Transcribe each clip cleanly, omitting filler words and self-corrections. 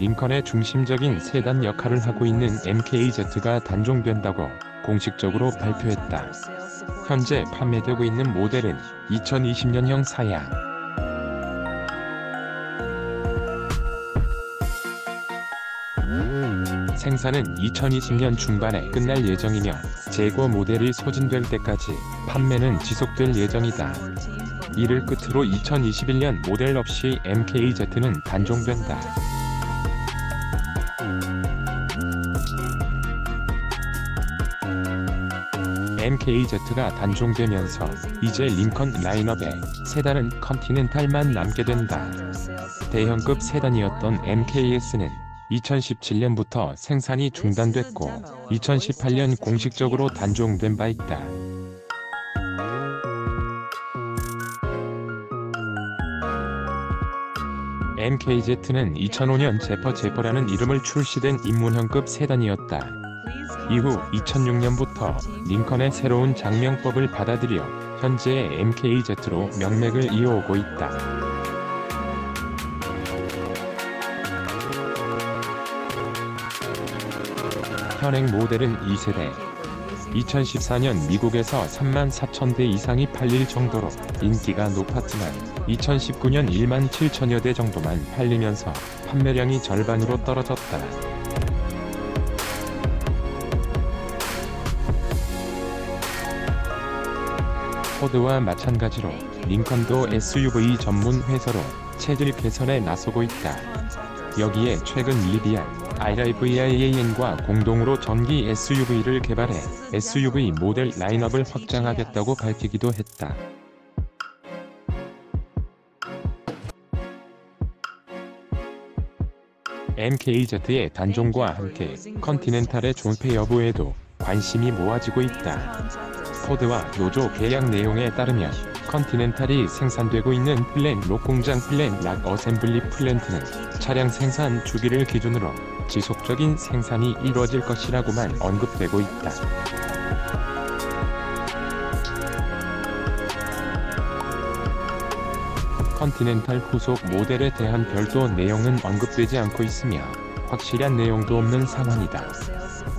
링컨의 중심적인 세단 역할을 하고 있는 MKZ가 단종된다고 공식적으로 발표했다. 현재 판매되고 있는 모델은 2020년형 사양. 생산은 2020년 중반에 끝날 예정이며 재고 모델이 소진될 때까지 판매는 지속될 예정이다. 이를 끝으로 2021년 모델 없이 MKZ는 단종된다. MKZ가 단종되면서 이제 링컨 라인업에 세단은 컨티넨탈만 남게 된다. 대형급 세단이었던 MKS는 2017년부터 생산이 중단됐고 2018년 공식적으로 단종된 바 있다. MKZ는 2005년 제퍼라는 이름을 출시된 입문형급 세단이었다. 이후 2006년부터 링컨의 새로운 장명법을 받아들여 현재의 MKZ로 명맥을 이어오고 있다. 현행 모델은 2세대, 2014년 미국에서 34,000대 이상이 팔릴 정도로 인기가 높았지만 2019년 17,000여 대 정도만 팔리면서 판매량이 절반으로 떨어졌다. 포드와 마찬가지로 링컨도 SUV 전문 회사로 체질 개선에 나서고 있다. 여기에 최근 리비안, RIVIAN과 공동으로 전기 SUV를 개발해 SUV 모델 라인업을 확장하겠다고 밝히기도 했다. MKZ의 단종과 함께 컨티넨탈의 존폐 여부에도 관심이 모아지고 있다. 포드와 노조 계약 내용에 따르면 컨티넨탈이 생산되고 있는 플랜 락 공장 플랜 락 어셈블리 플랜트는 차량 생산 주기를 기준으로 지속적인 생산이 이뤄질 것이라고만 언급되고 있다. 컨티넨탈 후속 모델에 대한 별도 내용은 언급되지 않고 있으며 확실한 내용도 없는 상황이다.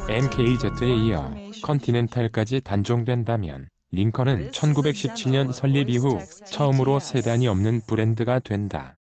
MKZ에 이어 컨티넨탈까지 단종된다면 링컨은 1917년 설립 이후 처음으로 세단이 없는 브랜드가 된다.